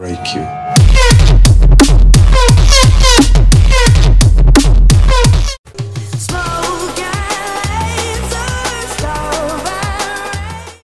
break you.